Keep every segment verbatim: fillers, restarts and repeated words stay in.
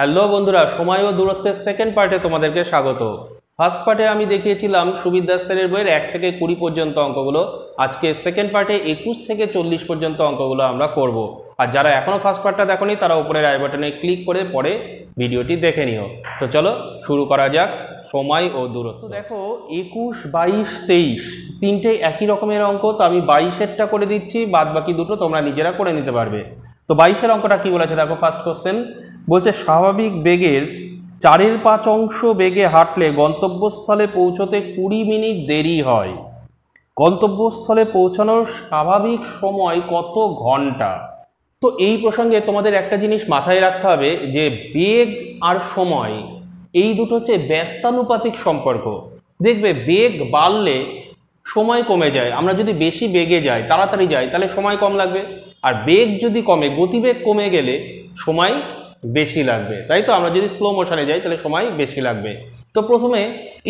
Hello बंधुरा समय और दूरत्वेर सेकेंड पार्टे तोमादेरके स्वागत। फार्स्ट पार्टे आमी देखिएछिलाम सुबीर दास सरेर बोइयेर एक थेके कुड़ी पर्यन्त अंकगुलो। आजके सेकेंड पार्टे एकुश थेके चल्लिश पर्यन्त अंकगुलो आमरा करब। आर जारा एखोनो फार्स्ट पार्टटा देखोनि तारा उपरेर आई बाटने क्लिक करे परे भिडियोटी देखे निओ। तो चलो शुरू करा जाक समय और दूरत्व। देखो एकुश बाईश तेईश तीनटे एक ही रकमेर अंक, तो आमी बाईशेरटा करे दिच्छि, बाद बाकी दुटो तोमरा निजेरा करे निते पारबे। तो बाईशेर अंकटा कि बोलेछे देखो, फार्स्ट क्वेश्चन बोलছে स्वाभाविक बेगेर चारेर पाँच अंश बेगे हाँटले गंतव्यस्थले पौঁছতে কুড়ি মিনিট দেরি হয়। গন্তব্যস্থলে পৌঁছানোর স্বাভাবিক সময় কত ঘন্টা? तो এই প্রসঙ্গে তোমাদের একটা জিনিস মাথায় রাখতে হবে যে বেগ আর সময় এই দুটো হচ্ছে ব্যস্তানুপাতিক সম্পর্ক। দেখবে বেগ বাড়লে সময় কমে যায়। আমরা যদি বেশি বেগে যাই, তাড়াতাড়ি যাই, তাহলে সময় কম লাগবে। আর বেগ যদি কমে, গতিবেগ কমে গেলে সময় বেশি লাগবে। তাই তো আমরা যদি স্লো মোশনে যাই তাহলে সময় বেশি লাগবে। তো প্রথমে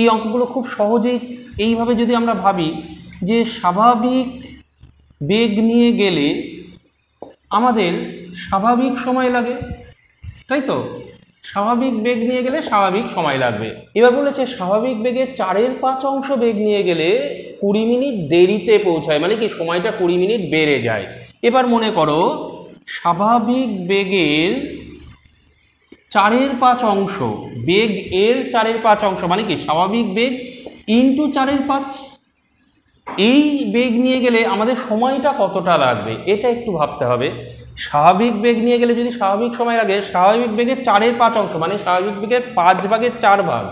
এই অঙ্কগুলো খুব সহজেই এইভাবে যদি আমরা ভাবি যে স্বাভাবিক বেগ নিয়ে গেলে আমাদের স্বাভাবিক সময় লাগে, তাই তো স্বাভাবিক বেগ নিয়ে গেলে স্বাভাবিক সময় লাগবে। এবার বলেছে স্বাভাবিক বেগে চারের পাঁচ অংশ বেগ নিয়ে গেলে কুড়ি মিনিট দেরিতে পৌঁছায়, মানে কি সময়টা কুড়ি মিনিট বেড়ে যায়। এবার মনে করো স্বাভাবিক বেগের চারের পাঁচ অংশ, বেগ এর চারের পাঁচ অংশ মানে কি স্বাভাবিক বেগ ইন্টু চারের পাঁচ। এই বেগ নিয়ে গেলে আমাদের সময়টা কতটা লাগবে এটা একটু ভাবতে হবে। স্বাভাবিক বেগ নিয়ে গেলে যদি স্বাভাবিক সময় লাগে, স্বাভাবিক বেগের চারের পাঁচ অংশ মানে স্বাভাবিক বেগের পাঁচ ভাগের চার ভাগ,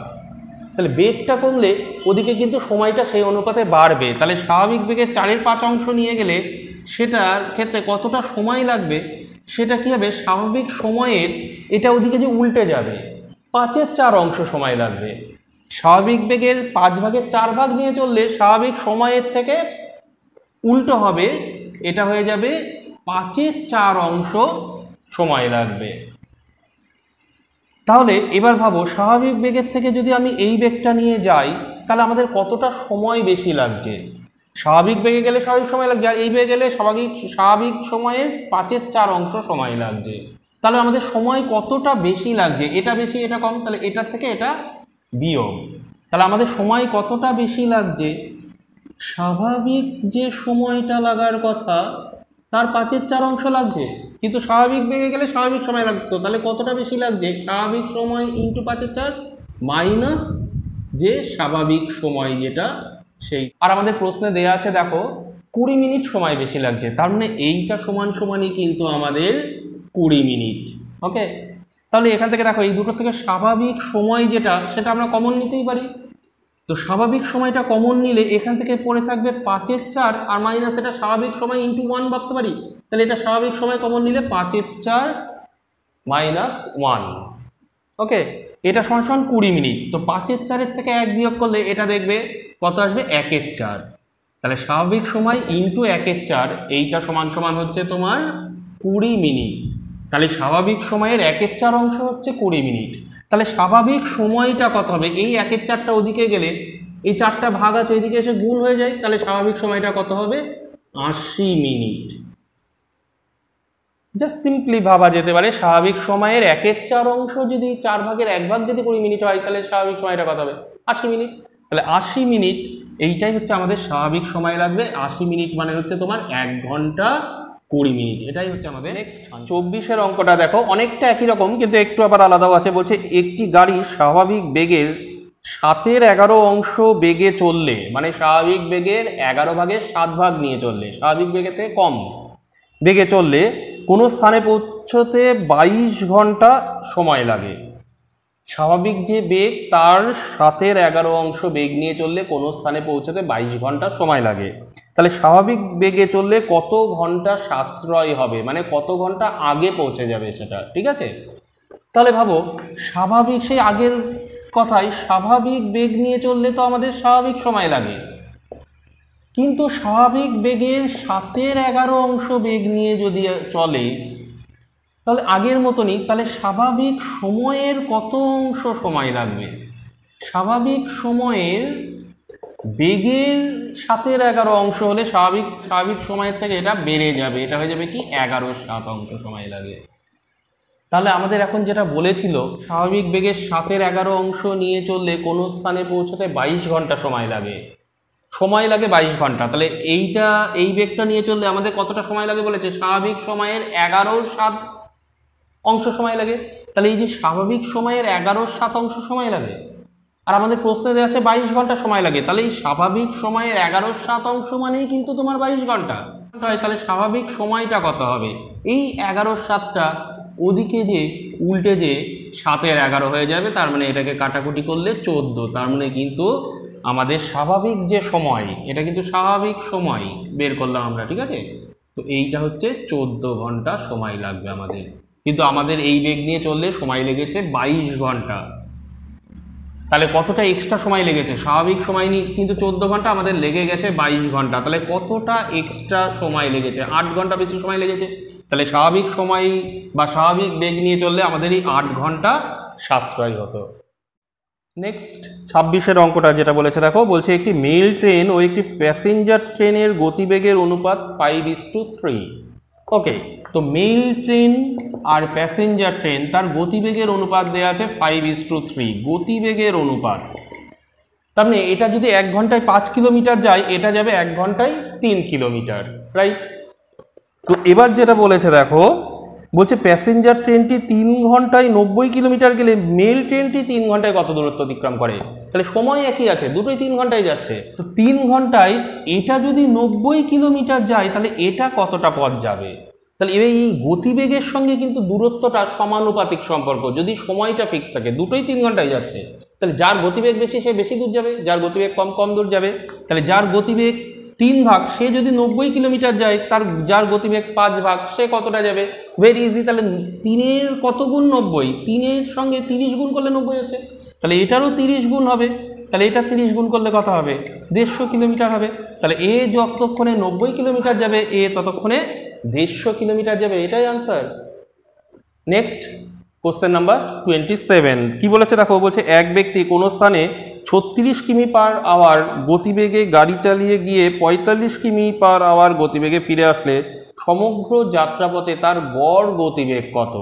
তাহলে বেগটা কমলে ওদিকে কিন্তু সময়টা সেই অনুপাতে বাড়বে। তাহলে স্বাভাবিক বেগের চারের পাঁচ অংশ নিয়ে গেলে সেটার ক্ষেত্রে কতটা সময় লাগবে সেটা কী হবে, স্বাভাবিক সময়ের এটা ওদিকে যে উল্টে যাবে, পাঁচের চার অংশ সময় লাগবে। স্বাভাবিক বেগের পাঁচ ভাগের চার ভাগ নিয়ে চললে স্বাভাবিক সময়ের থেকে উল্টো হবে, এটা হয়ে যাবে পাঁচের চার অংশ সময় লাগবে। তাহলে এবার ভাবো স্বাভাবিক বেগের থেকে যদি আমি এই বেগটা নিয়ে যাই তাহলে আমাদের কতটা সময় বেশি লাগছে। স্বাভাবিক বেগে গেলে স্বাভাবিক সময় লাগছে, আর এই বেগে গেলে স্বাভাবিক স্বাভাবিক সময়ের পাঁচের চার অংশ সময় লাগছে। তাহলে আমাদের সময় কতটা বেশি লাগছে, এটা বেশি এটা কম, তাহলে এটার থেকে এটা বিয়োগ। তাহলে আমাদের সময় কতটা বেশি লাগছে, স্বাভাবিক যে সময়টা লাগার কথা তার পাঁচের চার অংশ লাগছে, কিন্তু স্বাভাবিক বেগে গেলে স্বাভাবিক সময় লাগতো, তাহলে কতটা বেশি লাগছে, স্বাভাবিক সময় ইন্টু পাঁচের চার মাইনাস যে স্বাভাবিক সময় যেটা সেই। আর আমাদের প্রশ্নে দেয়া আছে দেখো কুড়ি মিনিট সময় বেশি লাগছে, তার মানে এইটা সমান সমানই কিন্তু আমাদের কুড়ি মিনিট। ওকে, তাহলে এখান থেকে দেখো এই দুটোর থেকে স্বাভাবিক সময় যেটা সেটা আমরা কমন নিতেই পারি। তো স্বাভাবিক সময়টা কমন নিলে এখান থেকে পড়ে থাকবে পাঁচের চার আর মাইনাস এটা স্বাভাবিক সময় ইন্টু ওয়ান ভাবতে পারি। তাহলে এটা স্বাভাবিক সময় কমন নিলে পাঁচের চার মাইনাস ওয়ান। ওকে, এটা সমান সমান কুড়ি মিনিট। তো পাঁচের চারের থেকে এক বিয়োগ করলে এটা দেখবে কত আসবে, একের চার। তাহলে স্বাভাবিক সময় ইন্টু একের চার এইটা সমান সমান হচ্ছে তোমার কুড়ি মিনিট। তাহলে স্বাভাবিক সময়ের একের চার অংশ হচ্ছে কুড়ি মিনিট। তাহলে স্বাভাবিক সময়টা কত হবে, এই একের চারটা ওদিকে গেলে এই চারটা ভাগ আছে এদিকে এসে গুণ হয়ে যায়, তাহলে স্বাভাবিক সময়টা কত হবে, আশি মিনিট। জাস্ট সিম্পলি ভাবা যেতে পারে স্বাভাবিক সময়ের একের চার অংশ যদি চার ভাগের এক ভাগ যদি কুড়ি মিনিট হয় তাহলে স্বাভাবিক সময়টা কত হবে, আশি মিনিট। তাহলে আশি মিনিট এইটাই হচ্ছে আমাদের স্বাভাবিক সময় লাগবে। আশি মিনিট মানে হচ্ছে তোমার এক ঘন্টা কুড়ি মিনিট, এটাই হচ্ছে আমাদের। নেক্সট চব্বিশের অঙ্কটা দেখো, অনেকটা একই রকম কিন্তু একটু আবার আলাদাও আছে। বলছে একটি গাড়ি স্বাভাবিক বেগের সাতের এগারো অংশ বেগে চললে, মানে স্বাভাবিক বেগের এগারো ভাগের সাত ভাগ নিয়ে চললে, স্বাভাবিক বেগের থেকে কম বেগে চললে কোনো স্থানে পৌঁছতে বাইশ ঘন্টা সময় লাগে। স্বাভাবিক যে বেগ তার সাতের এগারো অংশ বেগ নিয়ে চললে কোনো স্থানে পৌঁছতে বাইশ ঘন্টা সময় লাগে। তাহলে স্বাভাবিক বেগে চললে কত ঘন্টা সাশ্রয় হবে, মানে কত ঘন্টা আগে পৌঁছে যাবে সেটা, ঠিক আছে। তাহলে ভাবো স্বাভাবিক সেই আগের কথাই, স্বাভাবিক বেগ নিয়ে চললে তো আমাদের স্বাভাবিক সময় লাগে, কিন্তু স্বাভাবিক বেগের সাতের এগারো অংশ বেগ নিয়ে যদি চলে তাহলে আগের মতনই, তাহলে স্বাভাবিক সময়ের কত অংশ সময় লাগবে। স্বাভাবিক সময়ের বেগের সাতের এগারো অংশ হলে স্বাভাবিক স্বাভাবিক সময়ের থেকে এটা বেড়ে যাবে, এটা হয়ে যাবে কি এগারো সাত অংশ সময় লাগে। তাহলে আমাদের এখন যেটা বলেছিল স্বাভাবিক বেগের সাতের এগারো অংশ নিয়ে চললে কোনো স্থানে পৌঁছতে বাইশ ঘন্টা সময় লাগে সময় লাগে বাইশ ঘন্টা তাহলে এইটা এই বেগটা নিয়ে চললে আমাদের কতটা সময় লাগে বলেছে স্বাভাবিক সময়ের এগারোর সাত অংশ সময় লাগে তাহলে এই যে স্বাভাবিক সময়ের এগারোর সাত অংশ সময় লাগে আর আমাদের প্রশ্নে দেওয়া আছে বাইশ ঘন্টা সময় লাগে তাহলে এই স্বাভাবিক সময়ের এগারোর সাত অংশ মানেই কিন্তু তোমার বাইশ ঘন্টা তাহলে স্বাভাবিক সময়টা কত হবে এই এগারোর সাতটা ওদিকে যে উল্টে যে সাতের এগারো হয়ে যাবে তার মানে এটাকে কাটাকুটি করলে চোদ্দো তার মানে কিন্তু আমাদের স্বাভাবিক যে সময় এটা কিন্তু স্বাভাবিক সময় বের করলাম আমরা ঠিক আছে তো এইটা হচ্ছে চোদ্দো ঘন্টা সময় লাগবে আমাদের কিন্তু আমাদের এই বেগ নিয়ে চললে সময় লেগেছে বাইশ ঘন্টা তাহলে কতটা এক্সট্রা সময় লেগেছে স্বাভাবিক সময় নিয়ে কিন্তু চোদ্দো ঘন্টা আমাদের লেগে গেছে বাইশ ঘন্টা তাহলে কতটা এক্সট্রা সময় লেগেছে আট ঘন্টা বেশি সময় লেগেছে তাহলে স্বাভাবিক সময় বা স্বাভাবিক বেগ নিয়ে চললে আমাদের এই আট ঘন্টা সাশ্রয় হতো নেক্সট ছাব্বিশের অঙ্কটা যেটা বলেছে দেখো বলছে একটি মেল ট্রেন ও একটি প্যাসেঞ্জার ট্রেনের গতিবেগের অনুপাত five is to three okay তো মেল ট্রেন আর প্যাসেঞ্জার ট্রেন তার গতিবেগের অনুপাত দেওয়া আছে ফাইভ ইস টু থ্রি গতিবেগের অনুপাত তার মানে এটা যদি এক ঘন্টায় পাঁচ কিলোমিটার যায় এটা যাবে এক ঘন্টায় তিন কিলোমিটার রাইট তো এবার যেটা বলেছে দেখো বলছে প্যাসেঞ্জার ট্রেনটি তিন ঘন্টায় নব্বই কিলোমিটার গেলে মেল ট্রেনটি তিন ঘন্টায় কত দূরত্ব অতিক্রম করে তাহলে সময় একই আছে দুটোই তিন ঘন্টায় যাচ্ছে তো তিন ঘন্টায় এটা যদি নব্বই কিলোমিটার যায় তাহলে এটা কতটা পথ যাবে তাহলে এই গতিবেগের সঙ্গে কিন্তু দূরত্বটা সমানুপাতিক সম্পর্ক যদি সময়টা ফিক্স থাকে দুটোই তিন ঘন্টায় যাচ্ছে তাহলে যার গতিবেগ বেশি সে বেশি দূর যাবে যার গতিবেগ কম কম দূর যাবে তাহলে যার গতিবেগ তিন ভাগ সে যদি নব্বই কিলোমিটার যায় তার যার গতিবেগ পাঁচ ভাগ সে কতটা যাবে ভেরি ইজি তাহলে তিনের কত গুণ নব্বই তিনের সঙ্গে তিরিশ গুণ করলে নব্বই হচ্ছে তাহলে এটারও তিরিশ গুণ হবে তাহলে এটা তিরিশ গুণ করলে কত হবে দেড়শো কিলোমিটার হবে তাহলে এ যতক্ষণে নব্বই কিলোমিটার যাবে এ ততক্ষণে দেড়শো কিলোমিটার যাবে এটাই answer next question number twenty seven কী বলেছে দেখো বলছে এক ব্যক্তি কোনো স্থানে ছত্রিশ কিমি পার আওয়ার গতিবেগে গাড়ি চালিয়ে গিয়ে পঁয়তাল্লিশ কিমি পার আওয়ার গতিবেগে ফিরে আসলে সমগ্র যাত্রাপথে তার গড় গতিবেগ কত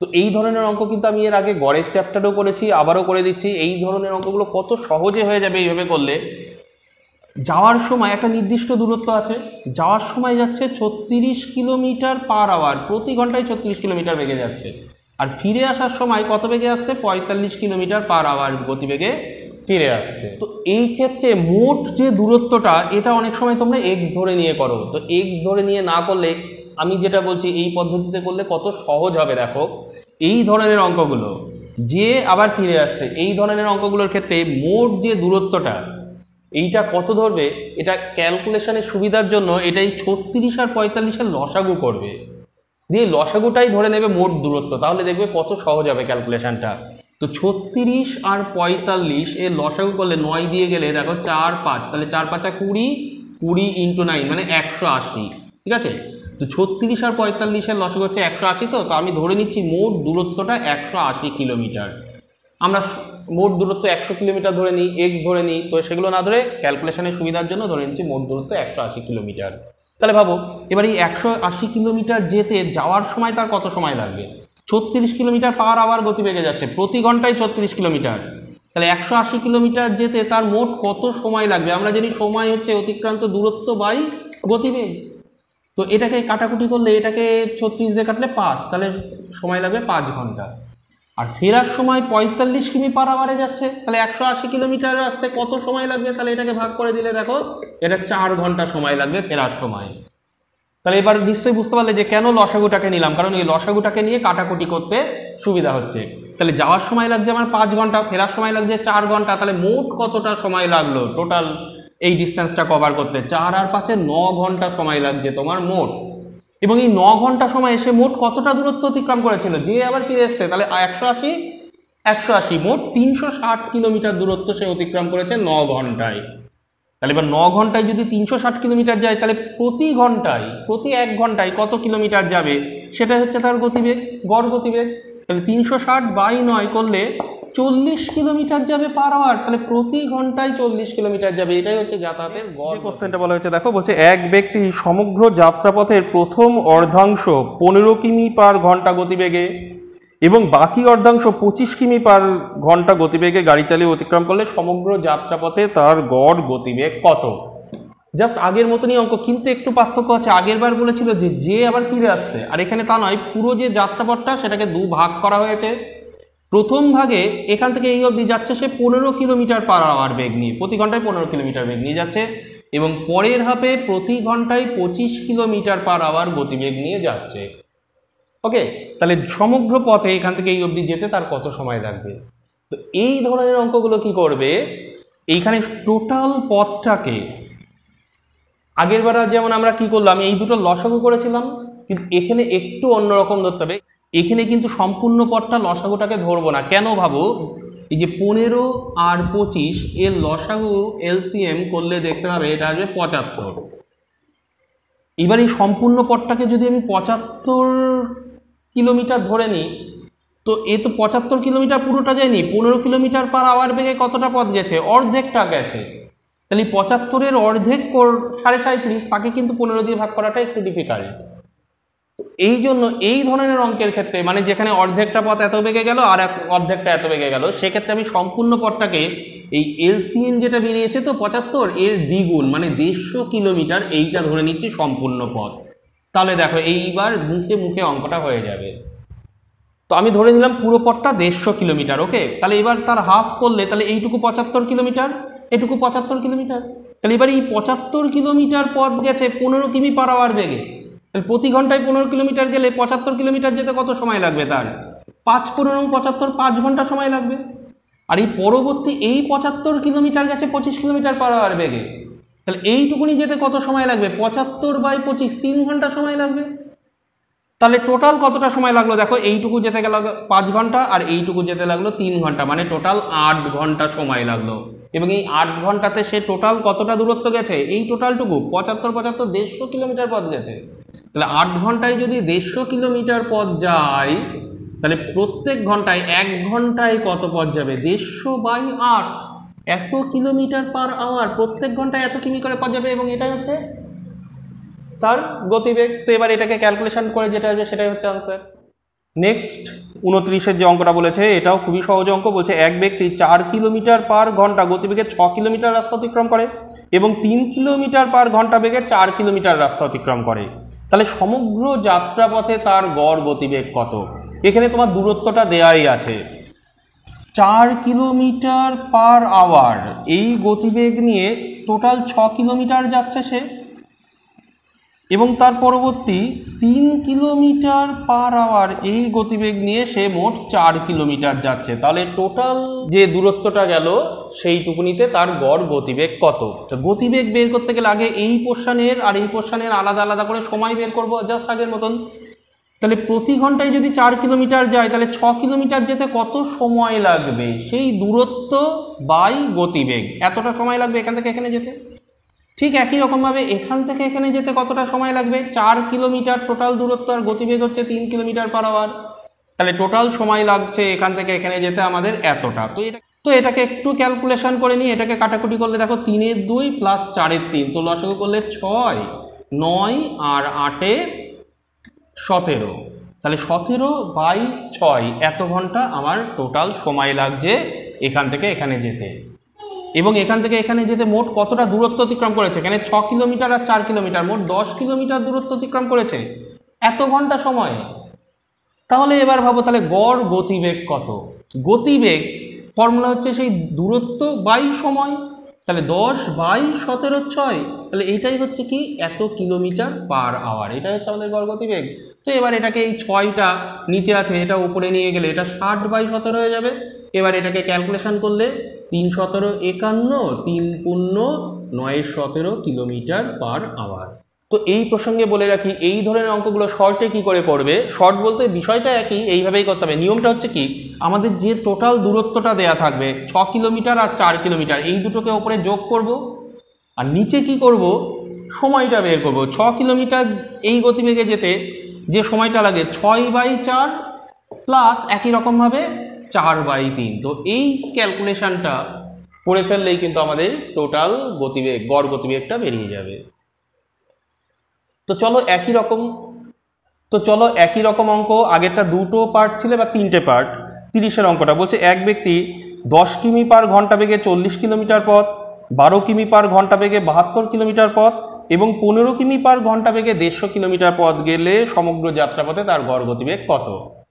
তো এই ধরনের অঙ্ক কিন্তু আমি এর আগে গড়ের চ্যাপ্টারও করেছি আবারও করে দিচ্ছি এই ধরনের অঙ্কগুলো কত সহজে হয়ে যাবে এইভাবে করলে যাওয়ার সময় একটা নির্দিষ্ট দূরত্ব আছে যাওয়ার সময় যাচ্ছে ছত্রিশ কিলোমিটার পার আওয়ার প্রতি ঘন্টায় ছত্রিশ কিলোমিটার বেগে যাচ্ছে আর ফিরে আসার সময় কত বেগে আসছে পঁয়তাল্লিশ কিলোমিটার পার আওয়ার গতিবেগে ফিরে আসছে তো এই ক্ষেত্রে মোট যে দূরত্বটা এটা অনেক সময় তোমরা এক্স ধরে নিয়ে করো তো এক্স ধরে নিয়ে না করলে আমি যেটা বলছি এই পদ্ধতিতে করলে কত সহজ হবে দেখো এই ধরনের অঙ্কগুলো যে আবার ফিরে আসছে এই ধরনের অঙ্কগুলোর ক্ষেত্রে মোট যে দূরত্বটা এইটা কত ধরবে এটা ক্যালকুলেশনের সুবিধার জন্য এটাই ছত্রিশ আর পঁয়তাল্লিশের লসাগু করবে দিয়ে লসাগুটাই ধরে নেবে মোট দূরত্ব তাহলে দেখবে কত সহজ হবে ক্যালকুলেশনটা তো ছত্রিশ আর পঁয়তাল্লিশ এর লসাগু করলে নয় দিয়ে গেলে দেখো চার পাঁচ তাহলে চার পাঁচা কুড়ি কুড়ি ইন্টু নাইন মানে একশো আশি ঠিক আছে তো ছত্রিশ আর পঁয়তাল্লিশের লসাগু হচ্ছে একশো আশি তো তো আমি ধরে নিচ্ছি মোট দূরত্বটা একশো আশি কিলোমিটার আমরা মোট দূরত্ব একশো কিলোমিটার ধরে নিই এক্স ধরে নিই তো সেগুলো না ধরে ক্যালকুলেশনের সুবিধার জন্য ধরে নিচ্ছি মোট দূরত্ব একশো আশি কিলোমিটার তাহলে ভাবো এবার এই একশো আশি কিলোমিটার যেতে যাওয়ার সময় তার কত সময় লাগবে ছত্রিশ কিলোমিটার পার আওয়ার গতিবেগে যাচ্ছে প্রতি ঘন্টায় ছত্রিশ কিলোমিটার তাহলে একশো আশি কিলোমিটার যেতে তার মোট কত সময় লাগবে আমরা জানি সময় হচ্ছে অতিক্রান্ত দূরত্ব বাই গতিবেগ তো এটাকে কাটাকুটি করলে এটাকে ছত্রিশ দিয়ে কাটলে পাঁচ তাহলে সময় লাগবে পাঁচ ঘন্টা আর ফেরার সময় পঁয়তাল্লিশ কিমি পার আওয়ারে যাচ্ছে তাহলে একশো আশি কিলোমিটার আসতে কত সময় লাগবে তাহলে এটাকে ভাগ করে দিলে দেখো এটা চার ঘন্টা সময় লাগবে ফেরার সময় তাহলে এবার নিশ্চয়ই বুঝতে পারলে যে কেন লসাগুটাকে নিলাম কারণ এই লসাগুটাকে নিয়ে কাটাকুটি করতে সুবিধা হচ্ছে তাহলে যাওয়ার সময় লাগছে আমার পাঁচ ঘন্টা ফেরার সময় লাগছে চার ঘন্টা তাহলে মোট কতটা সময় লাগলো টোটাল এই ডিস্টেন্সটা কভার করতে চার আর পাঁচে ন ঘন্টা সময় লাগছে তোমার মোট এবং এই ন ঘন্টা সময় এসে মোট কতটা দূরত্ব অতিক্রম করেছিল যে আবার ফিরে এসছে তাহলে একশো আশি একশো আশি মোট তিনশো ষাট কিলোমিটার দূরত্ব সে অতিক্রম করেছে ন ঘন্টায় তাহলে এবার ন ঘন্টায় যদি তিনশো ষাট কিলোমিটার যায় তাহলে প্রতি ঘন্টায় প্রতি এক ঘন্টায় কত কিলোমিটার যাবে সেটাই হচ্ছে তার গতিবেগ গড় গতিবেগ তাহলে তিনশো ষাট বাই নয় করলে চল্লিশ কিলোমিটার যাবে পার আওয়ার, তাহলে প্রতি ঘন্টায় চল্লিশ কিলোমিটার যাবে। এটাই হচ্ছে যাতায়াতের গড়। যে কোশ্চেনটা বলা হয়েছে দেখো, বলছে এক ব্যক্তি সমগ্র যাত্রাপথের প্রথম অর্ধাংশ পনেরো কিমি পার ঘন্টা গতিবেগে এবং বাকি অর্ধাংশ পঁচিশ কিমি পার ঘন্টা গতিবেগে গাড়ি চালিয়ে অতিক্রম করলে সমগ্র যাত্রাপথে তার গড় গতিবেগ কত? জাস্ট আগের মতনই অঙ্ক, কিন্তু একটু পার্থক্য আছে। আগের বার বলেছিল যে যে আবার ফিরে আসছে, আর এখানে তা নয়। পুরো যে যাত্রাপথটা সেটাকে দু ভাগ করা হয়েছে। প্রথম ভাগে এখান থেকে এই অবধি যাচ্ছে সে পনেরো কিলোমিটার পার আওয়ার বেগ নিয়ে, প্রতি ঘন্টায় পনেরো কিলোমিটার বেগ নিয়ে যাচ্ছে, এবং পরের হাফে প্রতি ঘন্টায় পঁচিশ কিলোমিটার পার আওয়ার গতিবেগ নিয়ে যাচ্ছে। ওকে, তাহলে সমগ্র পথে এখান থেকে এই অবধি যেতে তার কত সময় লাগবে? তো এই ধরনের অঙ্কগুলো কি করবে, এইখানে টোটাল পথটাকে আগের বার যেমন আমরা কি করলাম, এই দুটো লসাগু করেছিলাম, কিন্তু এখানে একটু অন্যরকম ধরতে হবে। এখানে কিন্তু সম্পূর্ণ পথটা লসাগুটাকে ধরবো না। কেন ভাবো, এই যে পনেরো আর পঁচিশ এর লসাগু এলসিএম করলে দেখতে পাবে এটা আসবে পঁচাত্তর। এবার এই সম্পূর্ণ পথটাকে যদি আমি পঁচাত্তর কিলোমিটার ধরে নিই, তো এ তো পঁচাত্তর কিলোমিটার পুরোটা যায়নি, পনেরো কিলোমিটার পার আওয়ার বেগে কতটা পথ গেছে? অর্ধেকটা গেছে। তাহলে পঁচাত্তরের অর্ধেক সাড়ে সাঁত্রিশ, তাকে কিন্তু পনেরো দিয়ে ভাগ করাটা একটু ডিফিকাল্ট। এই জন্য এই ধরনের অঙ্কের ক্ষেত্রে, মানে যেখানে অর্ধেকটা পথ এত বেগে গেল আর এক অর্ধেকটা এত বেগে গেল, সেক্ষেত্রে আমি সম্পূর্ণ পথটাকে এই এলসিএম যেটা বেরিয়েছে তো পঁচাত্তর এর দ্বিগুণ, মানে দেড়শো কিলোমিটার এইটা ধরে নিচ্ছি সম্পূর্ণ পথ। তাহলে দেখো এইবার মুখে মুখে অঙ্কটা হয়ে যাবে। তো আমি ধরে নিলাম পুরো পথটা দেড়শো কিলোমিটার। ওকে, তাহলে এবার তার হাফ করলে, তাহলে এইটুকু পঁচাত্তর কিলোমিটার, এটুকু পঁচাত্তর কিলোমিটার। তাহলে এবার এই পঁচাত্তর কিলোমিটার পথ গেছে পনেরো কিমি পার আওয়ার বেগে, তাহলে প্রতি ঘন্টায় পনেরো কিলোমিটার গেলে পঁচাত্তর কিলোমিটার যেতে কত সময় লাগবে তার? পাঁচ পনেরো পঁচাত্তর, পাঁচ ঘন্টা সময় লাগবে। আর এই পরবর্তী এই পঁচাত্তর কিলোমিটার গেছে পঁচিশ কিলোমিটার পার আওয়ার বেগে, তাহলে এইটুকুনি যেতে কত সময় লাগবে? পঁচাত্তর বাই পঁচিশ, তিন ঘন্টা সময় লাগবে। তাহলে টোটাল কতটা সময় লাগলো দেখো, এইটুকু যেতে গেল পাঁচ ঘন্টা আর এইটুকু যেতে লাগলো তিন ঘন্টা, মানে টোটাল আট ঘন্টা সময় লাগলো। এবং এই আট ঘন্টাতে সে টোটাল কতটা দূরত্ব গেছে? এই টোটালটুকু পঁচাত্তর পঁচাত্তর দেড়শো কিলোমিটার পথ গেছে। তাহলে আট ঘন্টায় যদি দেড়শো কিলোমিটার পথ যায়, তাহলে প্রত্যেক ঘন্টায় এক ঘন্টায় কত পথ যাবে? দেড়শো বাই আট, এত কিলোমিটার পার আওয়ার প্রত্যেক ঘন্টায় এত কিমি করে পথ যাবে, এবং এটাই হচ্ছে তার গতিবেগ। তো এবার এটাকে ক্যালকুলেশন করে যেটা আসবে সেটাই হচ্ছে আনসার। নেক্সট উনত্রিশের যে অঙ্কটা বলেছে, এটাও খুবই সহজ অঙ্ক। বলছে এক ব্যক্তি চার কিলোমিটার পার ঘন্টা গতিবেগে ছ কিলোমিটার রাস্তা অতিক্রম করে এবং তিন কিলোমিটার পার ঘন্টা বেগে চার কিলোমিটার রাস্তা অতিক্রম করে, তাহলে সমগ্র যাত্রাপথে তার গড় গতিবেগ কত? এখানে তোমার দূরত্বটা দেয়াই আছে, চার কিলোমিটার পার আওয়ার। এই গতিবেগ নিয়ে টোটাল ছ কিলোমিটার যাচ্ছে সে, এবং তার পরবর্তী তিন কিলোমিটার পার আওয়ার এই গতিবেগ নিয়ে সে মোট চার কিলোমিটার যাচ্ছে। তাহলে টোটাল যে দূরত্বটা গেল সেইটুকুনিতে তার গড় গতিবেগ কত? তো গতিবেগ বের করতে গেলে আগে এই পোর্শনের আর এই পোর্শনের আলাদা আলাদা করে সময় বের করব, জাস্ট আগের মতন। তাহলে প্রতি ঘন্টায় যদি চার কিলোমিটার যায়, তাহলে ছ কিলোমিটার যেতে কত সময় লাগবে? সেই দূরত্ব বাই গতিবেগ, এতটা সময় লাগবে এখান থেকে এখানে যেতে। ঠিক একই রকমভাবে এখান থেকে এখানে যেতে কতটা সময় লাগবে? চার কিলোমিটার টোটাল দূরত্ব, আর গতিবেগ হচ্ছে তিন কিলোমিটার পার আওয়ার, তাহলে টোটাল সময় লাগছে এখান থেকে এখানে যেতে আমাদের এতটা। তো এটা তো এটাকে একটু ক্যালকুলেশন করে নিই। এটাকে কাটাকুটি করলে দেখো তিনের দুই প্লাস চারের তিন, তো লসাগু করলে ছয়, নয় আর আটে সতেরো, তাহলে সতেরো বাই ছয়, এত ঘন্টা আমার টোটাল সময় লাগছে এখান থেকে এখানে যেতে। এবং এখান থেকে এখানে যেতে মোট কতটা দূরত্ব অতিক্রম করেছে? এখানে ছ কিলোমিটার আর চার কিলোমিটার, মোট দশ কিলোমিটার দূরত্ব অতিক্রম করেছে এত ঘন্টা সময়। তাহলে এবার ভাবো, তাহলে গড় গতিবেগ কত? গতিবেগ ফর্মুলা হচ্ছে সেই দূরত্ব বাই সময়, তাহলে দশ বাই সতেরো ছয়, তাহলে এইটাই হচ্ছে কি এত কিলোমিটার পার আওয়ার, এটাই হচ্ছে আমাদের গড় গতিবেগ। তো এবার এটাকে এই ছয়টা নিচে আছে, এটা উপরে নিয়ে গেলে এটা ষাট বাই সতেরো হয়ে যাবে। এবার এটাকে ক্যালকুলেশন করলে তিন সতেরো একান্ন, তিন পূর্ণ নয় সতেরো কিলোমিটার পার আওয়ার। তো এই প্রসঙ্গে বলে রাখি, এই ধরনের অঙ্কগুলো শর্টে কি করে করবে? শর্ট বলতে বিষয়টা একই, এইভাবেই করতে হবে। নিয়মটা হচ্ছে কি, আমাদের যে টোটাল দূরত্বটা দেয়া থাকবে ছ কিলোমিটার আর চার কিলোমিটার, এই দুটোকে ওপরে যোগ করব, আর নিচে কি করব সময়টা বের করব। ছ কিলোমিটার এই গতিবেগে যেতে যে সময়টা লাগে ছয় বাই চার, প্লাস একই রকমভাবে चार बाई तीन। तो ये कैलकुलेशन टा पूरे फिर ले किन्तु हमारे टोटाल गतिवेग गड़ गतिवेग टा बेरिये जावे। तो चलो एक ही रकम तो चलो एक ही रकम अंक आगे टा दुटो पार्ट छिले बा तीनटे पार्ट त्रिशेर अंकटा बोलछे एक व्यक्ति दस किमी पर घंटा बेगे चल्लिस किलोमीटर पथ बारो किमी पर घंटा बेगे बाहत्तर किलोमीटर पथ एवं पंद्रह किमी पर घंटा बेगे देशो किलोमीटर पथ गेले समग्र यात्रापथे तार गड़ गतिवेग कत।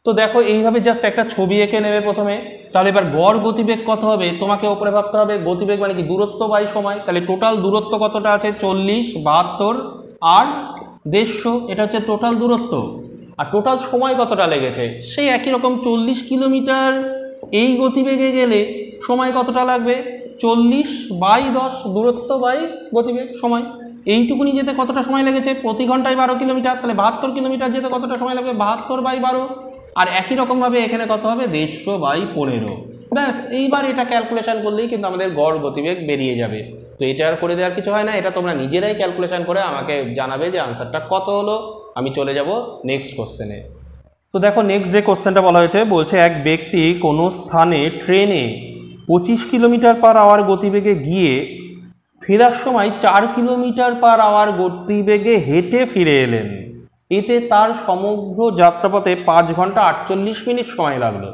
तो देखो এইভাবে জাস্ট একটা ছবি এঁকে নেবে প্রথমে। তাহলে এবার গড় গতিবেগ কত হবে তোমাকে উপরে ভাবতে হবে। গতিবেগ মানে কি দূরত্ব বাই সময়। তাহলে টোটাল দূরত্ব কতটা আছে চল্লিশ বাহাত্তর আর দেড়শো এটা হচ্ছে টোটাল দূরত্ব। আর টোটাল সময় কতটা লেগেছে সেই একই রকম চল্লিশ কিলোমিটার এই গতিবেগে গেলে সময় কতটা লাগবে চল্লিশ বাই দশ দূরত্ব বাই গতিবেগ সময়। এইটুকুনি যেতে কতটা সময় লেগেছে প্রতি ঘন্টায় বারো কিলোমিটার তাহলে বাহাত্তর কিলোমিটার যেতে কতটা সময় লাগবে বাহাত্তর বাই বারো और एक ही रकम भाव एखे कत है देशो बनेरो बस यार क्यालकुलेशन कर ले क्योंकि गड़ गतिवेग बैरिए जाए। तो यार देर कि है ना ये तुम्हारा निजेराई क्यालकुलेशन कर आंसर कत हलो। हमें चले जाब नेक्स्ट कोश्चने। तो देखो नेक्स्ट जो कोश्चन बला एक व्यक्ति को स्थान ट्रेने पचिस किलोमीटर पर आवर गतिवेगे गए फिर समय चार किलोमीटर पर आवर गतिवेगे हेटे फिर एलें এতে তার সমগ্র যাত্রাপথে পাঁচ ঘন্টা আটচল্লিশ মিনিট সময় লাগলো।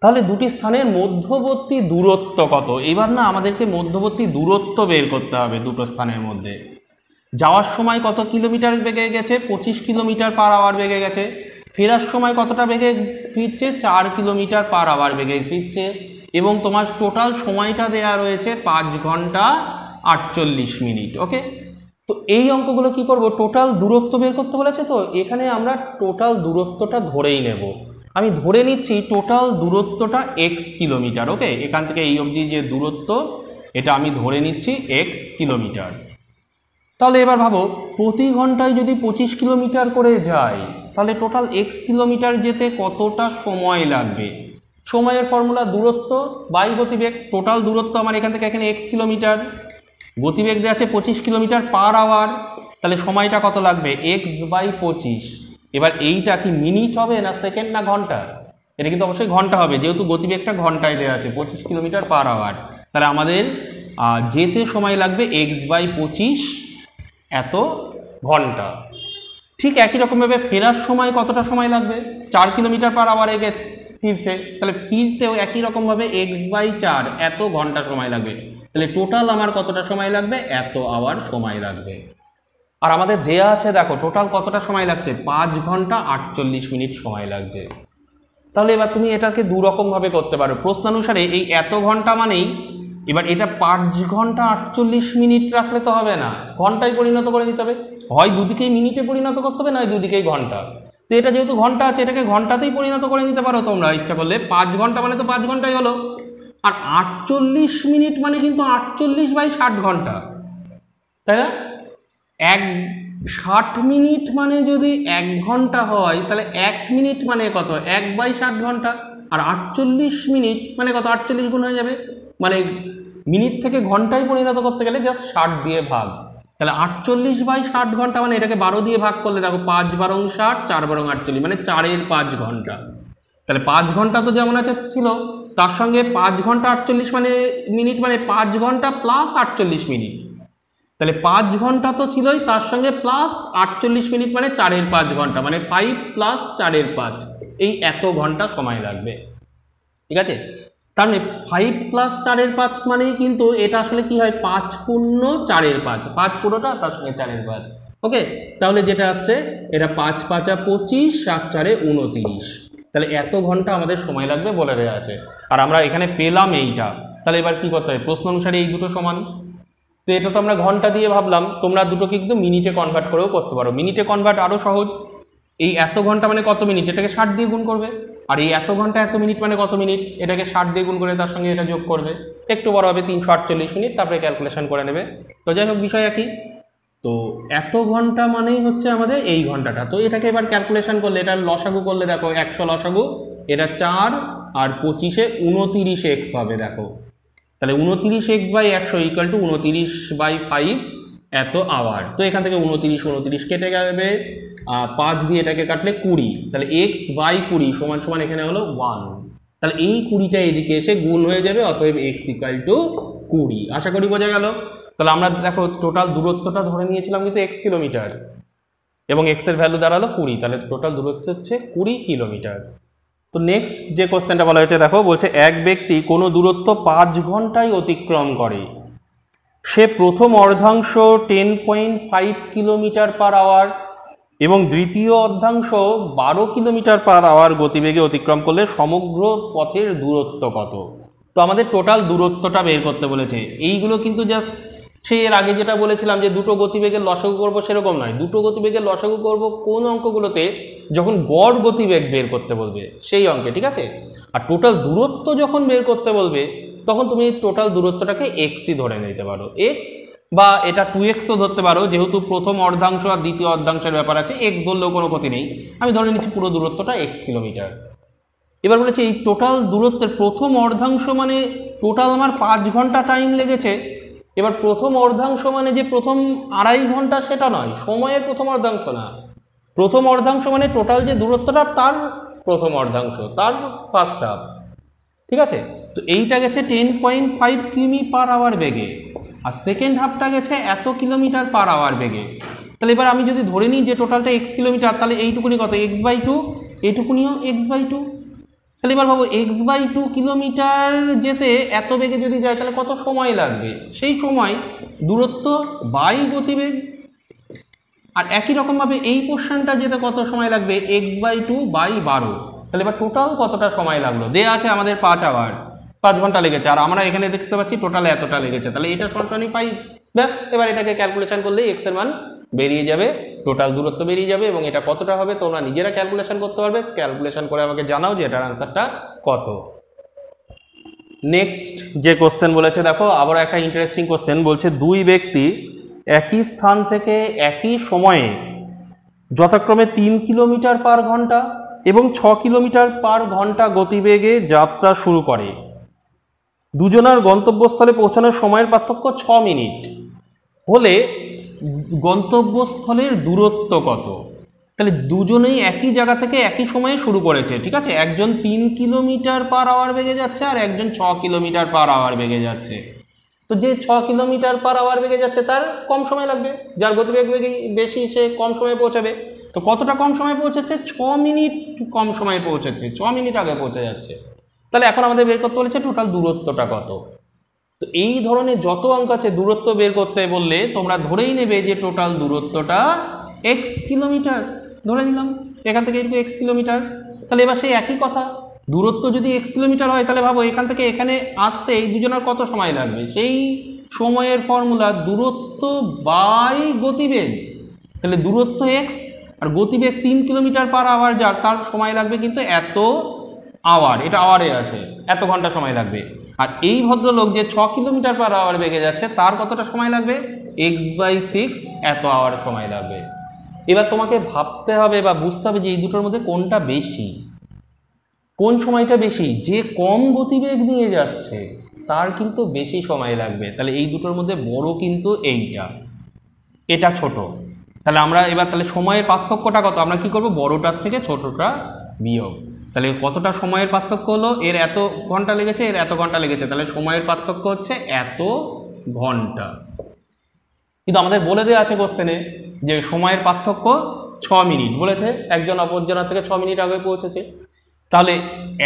তাহলে দুটি স্থানের মধ্যবর্তী দূরত্ব কত। এবার না আমাদেরকে মধ্যবর্তী দূরত্ব বের করতে হবে দুটো স্থানের মধ্যে। যাওয়ার সময় কত কিলোমিটার বেগে গেছে পঁচিশ কিলোমিটার পার আওয়ার বেগে গেছে। ফেরার সময় কতটা বেগে ফিরছে চার কিলোমিটার পার আওয়ার বেগে ফিরছে এবং তোমার টোটাল সময়টা দেয়া রয়েছে পাঁচ ঘন্টা আটচল্লিশ মিনিট। ওকে तो এই অঙ্কগুলো কি করব টোটাল দূরত্ব বের করতে বলেছে। তো এখানে আমরা টোটাল দূরত্বটা ধরেই নেব। আমি ধরে নিচ্ছি টোটাল দূরত্বটা x কিলোমিটার। ওকে এখান থেকে এই অবধি যে দূরত্ব এটা আমি ধরে নিচ্ছি x কিলোমিটার। তাহলে এবার ভাবো প্রতি ঘন্টায় যদি পঁচিশ কিলোমিটার করে যায় তাহলে টোটাল x কিলোমিটার যেতে কতটা সময় লাগবে। সময়ের ফর্মুলা দূরত্ব বাই গতিবেগ। টোটাল দূরত্ব আমার এখান থেকে এখানে x কিলোমিটার गतिवेग दे आछे पचिस किलोमीटर पर आवर ताहले समयटा कत लागबे एक्स बाई पचिस। एबार एइटा कि मिनिट होबे ना सेकेंड ना घंटा एटा किन्तु अवश्यई घंटा होबे जेहेतु गतिवेगटा घंटाय देया आछे पचिस किलोमीटर पर आवर ताहले आमादेर जेते समय लागबे एक्स बाई पचिस एत घंटा। ठीक एकई रकमभाबे फेरार समय कतटा समय लागबे चार किलोमीटर पर आवर एगे फिरछे ताहले फिरतेओ एकई रकमभाबे एक्स बाई चार एत घंटा समय लागबे। তাহলে টোটাল আমার কতটা সময় লাগবে এত আওয়ার সময় লাগবে। আর আমাদের দেয়া আছে দেখো টোটাল কতটা সময় লাগছে পাঁচ ঘন্টা আটচল্লিশ মিনিট সময় লাগছে। তাহলে এবার তুমি এটাকে দুই রকম ভাবে করতে পারো। প্রশ্ন অনুসারে এই এত ঘন্টা মানেই এবার এটা পাঁচ ঘন্টা আটচল্লিশ মিনিট রাখলে তো হবে না ঘন্টায় পরিণত করে দিতে হবে। হয় দুদিকেই মিনিটে পরিণত করতে হবে নয় দুদিকেই ঘন্টা। তো এটা যেহেতু ঘন্টা আছে এটাকে ঘন্টাতেই পরিণত করে নিতে পারো তোমরা ইচ্ছা করলে। পাঁচ ঘন্টা মানে তো পাঁচ ঘন্টাই হলো और आठचल्लिस मिनट मान क्योंकि आठचल्लिस बाई घंटा तैना एक षाट मिनट मान जो एक घंटा है तेल एक मिनट मान कत एक बाई घंटा और आठचल्लिस मिनट मान कत आठचल्लिस गुण हो जाए मान मिनट थे घंटा परिणत करते गले जस्ट षाट दिए भाग तेल आठचल्लिस बाई घंटा मैं ये बारो दिए भाग कर ले देखो पाँच बारंग षाट चार बारंग आठचल्लिस मैं चार पाँच घंटा तेल पाँच घंटा तो जेमन आलो तार संगे पाँच घंटा आठचल्लिस मान मिनट मान पाँच घंटा प्लस आठचल्लिस मिनट तेल पाँच घंटा तो छिलोई तार संगे प्लस आठचल्लिस मिनट मान चार पाँच घंटा मान फाइव प्लस चार पाँच एत घंटा समय लागबे। ठीक आछे तार फाइव प्लस चार पाँच मान किन्तु एटा आसले कि हय पाँच पूर्ण चार पाँच पाँच पूर्णटा तार संगे चार पाँच। ओके ताहले जेटा आसछे एटा पाँच पाँच पचिस सात चारे उनत्रिश তাহলে এত ঘন্টা আমাদের সময় লাগবে বলে দেয়া আছে। আর আমরা এখানে পেলাম এইটা। তাহলে এবার কি করতে হবে প্রশ্ন অনুসারে এই দুটো সমান। তো এটা তো আমরা ঘন্টা দিয়ে ভাবলাম তোমরা দুটোকে কিন্তু মিনিটে কনভার্ট করেও করতে পারো। মিনিটে কনভার্ট আরও সহজ। এই এত ঘন্টা মানে কত মিনিট এটাকে ষাট দিয়ে গুণ করবে আর এই এত ঘন্টা এত মিনিট মানে কত মিনিট এটাকে ষাট দিয়ে গুণ করে তার সঙ্গে এটা যোগ করবে একটু বড় হবে তিনশো আটচল্লিশ মিনিট তারপরে ক্যালকুলেশন করে নেবে। তো যাই হোক বিষয় একই। তো এত ঘন্টা মানেই হচ্ছে আমাদের এই ঘন্টাটা। তো এটাকে এবার ক্যালকুলেশন করলে এটার লসাগু করলে দেখো একশো লসাগু এটা চার আর পঁচিশে উনত্রিশ এক্স হবে। দেখো তাহলে উনত্রিশ এক্স বাই একশো ইকুয়াল টু উনত্রিশ বাই ফাইভ এত আওয়ার। তো এখান থেকে উনত্রিশ উনত্রিশ কেটে যাবে পাঁচ দিয়ে এটাকে কাটলে কুড়ি তাহলে এক্স বাই কুড়ি সমান সমান এখানে হলো ওয়ান। তাহলে এই কুড়িটা এদিকে এসে গুণ হয়ে যাবে, অতএব x ইকুয়াল টু কুড়ি। আশা করি বোঝা গেল। তাহলে আমরা দেখো টোটাল দূরত্বটা ধরে নিয়েছিলাম কিন্তু x কিলোমিটার এবং x এর ভ্যালু দাঁড়ালো কুড়ি, তাহলে টোটাল দূরত্ব হচ্ছে কুড়ি কিলোমিটার। তো নেক্সট যে কোশ্চেনটা বলা হয়েছে দেখো, বলছে এক ব্যক্তি কোনো দূরত্ব পাঁচ ঘন্টায় অতিক্রম করে, সে প্রথম অর্ধাংশ ten point five kilometre per hour এবং দ্বিতীয় অর্ধাংশ বারো কিলোমিটার পার আওয়ার গতিবেগে অতিক্রম করলে সমগ্র পথের দূরত্ব কত? তো আমাদের টোটাল দূরত্বটা বের করতে বলেছে। এইগুলো কিন্তু জাস্ট সেই এর আগে যেটা বলেছিলাম যে দুটো গতিবেগের লসাগু করবো সেরকম নয়, দুটো গতিবেগের লসাগু করবো কোন অঙ্কগুলোতে যখন গড় গতিবেগ বের করতে বলবে সেই অঙ্কে, ঠিক আছে। আর টোটাল দূরত্ব যখন বের করতে বলবে তখন তুমি টোটাল দূরত্বটাকে এক্সই ধরে নিতে পারো, এক্স বা এটা টু এক্সও ধরতে পারো, যেহেতু প্রথম অর্ধাংশ আর দ্বিতীয় অর্ধাংশের ব্যাপার আছে, এক্স ধরলেও কোনো ক্ষতি নেই। আমি ধরে নিচ্ছি পুরো দূরত্বটা এক্স কিলোমিটার। এবার বলেছে এই টোটাল দূরত্বের প্রথম অর্ধাংশ মানে টোটাল আমার পাঁচ ঘন্টা টাইম লেগেছে, এবার প্রথম অর্ধাংশ মানে যে প্রথম আড়াই ঘন্টা সেটা নয়, সময়ের প্রথম অর্ধাংশ না, প্রথম অর্ধাংশ মানে টোটাল যে দূরত্বটা তার প্রথম অর্ধাংশ, তার ফার্স্ট হাফ, ঠিক আছে। তো এইটা গেছে টেন পয়েন্ট ফাইভ কিমি পার আওয়ার বেগে আর সেকেন্ড হাফটা গেছে এত কিলোমিটার পার আওয়ার বেগে। তাহলে এবার আমি যদি ধরে নিই যে টোটালটা এক্স কিলোমিটার, তাহলে এইটুকুনি কত এক্স বাই টু, এইটুকুনিও এক্স বাই টু। তাহলে এবার ভাবো এক্স বাই টু কিলোমিটার যেতে এত বেগে যদি যায় তাহলে কত সময় লাগবে, সেই সময় দূরত্ব বাই গতিবেগ। আর একই রকমভাবে এই পোর্শনটা যেতে কত সময় লাগবে, এক্স বাই টু বাই বারো। তাহলে এবার টোটাল কতটা সময় লাগলো, দেয়া আছে আমাদের পাঁচ আওয়ার, পাঁচ ঘন্টা লেগেছে আর আমরা এখানে দেখতে পাচ্ছি টোটালে এতটা লেগেছে, তাহলে এটা সরাসরি পাই। ব্যাস এবার এটাকে ক্যালকুলেশন করলে এক্স এর মান বেরিয়ে যাবে, টোটাল দূরত্ব বেরিয়ে যাবে এবং এটা কতটা হবে তোমরা নিজেরা ক্যালকুলেশন করতে পারবে। ক্যালকুলেশন করে আমাকে জানাও যে এটার আনসারটা কত। নেক্সট যে কোশ্চেন বলেছে দেখো, আবার একটা ইন্টারেস্টিং কোশ্চেন, বলছে দুই ব্যক্তি একই স্থান থেকে একই সময়ে যথাক্রমে তিন কিলোমিটার পার ঘন্টা এবং ছ কিলোমিটার পার ঘন্টা গতিবেগে যাত্রা শুরু করে, দুজনার গন্তব্যস্থলে পৌঁছানোর সময়ের পার্থক্য ছ মিনিট হলে গন্তব্যস্থলের দূরত্ব কত? তাহলে দুজনেই একই জায়গা থেকে একই সময়ে শুরু করেছে, ঠিক আছে, একজন তিন কিলোমিটার পার আওয়ার বেগে যাচ্ছে আর একজন ছ কিলোমিটার পার আওয়ার বেগে যাচ্ছে। তো যে ছ কিলোমিটার পার আওয়ার বেগে যাচ্ছে তার কম সময় লাগবে, যার গতিবেগ বেশি সে কম সময়ে পৌঁছাবে। তো কতটা কম সময়ে পৌঁছাচ্ছে, ছ মিনিট কম সময়ে পৌঁছাচ্ছে, ছ মিনিট আগে পৌঁছে যাচ্ছে। তাহলে এখন আমাদের বের করতে বলেছে টোটাল দূরত্বটা কত। তো এই ধরনের যত অঙ্ক আছে দূরত্ব বের করতে বললে তোমরা ধরেই নেবে যে টোটাল দূরত্বটা x কিলোমিটার, ধরে নিলাম এখান থেকে এটুকু x কিলোমিটার। তাহলে এবার সেই একই কথা, দূরত্ব যদি x কিলোমিটার হয় তাহলে ভাবো এখান থেকে এখানে আসতে এই দুজনের কত সময় লাগবে, সেই সময়ের ফর্মুলা দূরত্ব বাই গতিবেগ। তাহলে দূরত্ব x আর গতিবেগ তিন কিলোমিটার পার আওয়ার যার, তার সময় লাগবে কিন্তু এত আওয়ার, এটা আওয়ারে আছে, এত ঘন্টা সময় লাগবে। আর এই ভদ্রলোক যে ছ কিলোমিটার পার আওয়ার বেগে যাচ্ছে তার কতটা সময় লাগবে, এক্স বাই সিক্স এত আওয়ার সময় লাগবে। এবার তোমাকে ভাবতে হবে বা বুঝতে হবে যে এই দুটোর মধ্যে কোনটা বেশি, কোন সময়টা বেশি। যে কম গতিবেগ নিয়ে যাচ্ছে তার কিন্তু বেশি সময় লাগবে, তাহলে এই দুটোর মধ্যে বড় কিন্তু এইটা, এটা ছোট। তাহলে আমরা এবার তাহলে সময়ের পার্থক্যটা কত, আমরা কি করব, বড়টার থেকে ছোটটা বিয়োগ। তাহলে কতটা সময়ের পার্থক্য হলো, এর এত ঘন্টা লেগেছে এর এত ঘন্টা লেগেছে, তাহলে সময়ের পার্থক্য হচ্ছে এত ঘন্টা। কিন্তু আমাদের বলে দেওয়া আছে কোশ্চেনে যে সময়ের পার্থক্য ছ মিনিট বলেছে, একজন অপরজনের থেকে ছ মিনিট আগে পৌঁছেছে, তাহলে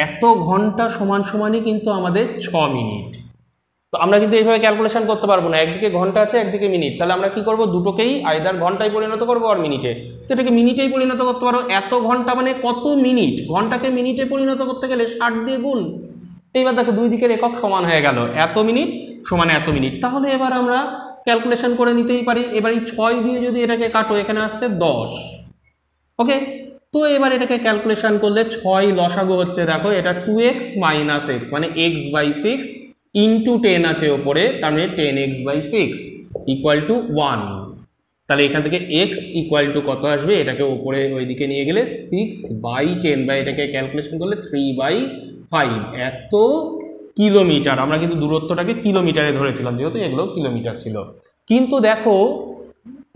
এত ঘন্টা সমান সমানই কিন্তু আমাদের ছ মিনিট। তো আমরা কিন্তু এইভাবে ক্যালকুলেশন করতে পারবো না, একদিকে ঘন্টা আছে একদিকে মিনিট, তাহলে আমরা কি করব, দুটোকেই আইদার ঘন্টায় পরিণত করবো আর মিনিটে। তো এটাকে মিনিটেই পরিণত করতে পারো, এত ঘন্টা মানে কত মিনিট, ঘন্টাকে মিনিটে পরিণত করতে গেলে ষাট দিয়ে গুণ। এইবার দেখো দুই দিকের একক সমান হয়ে গেল, এত মিনিট সমান এত মিনিট। তাহলে এবার আমরা ক্যালকুলেশন করে নিতেই পারি। এবার এই ছয় দিয়ে যদি এটাকে কাটো, এখানে আসছে দশ, ওকে। তো এবার এটাকে ক্যালকুলেশন করলে ছয় লসাগু হচ্ছে দেখো, এটা টু এক্স মাইনাস এক্স মানে x by six into ten আছে ওপরে, তার মানে ten x by six equal to one. তাহলে এখান থেকে এক্স ইকুয়াল টু কত আসবে, এটাকে ওপরে ওইদিকে নিয়ে গেলে সিক্স বাই টেন বা এটাকে ক্যালকুলেশন করলে থ্রি বাই ফাইভ এত কিলোমিটার। আমরা কিন্তু দূরত্বটাকে কিলোমিটারে ধরেছিলাম যেহেতু এগুলো কিলোমিটার ছিল, কিন্তু দেখো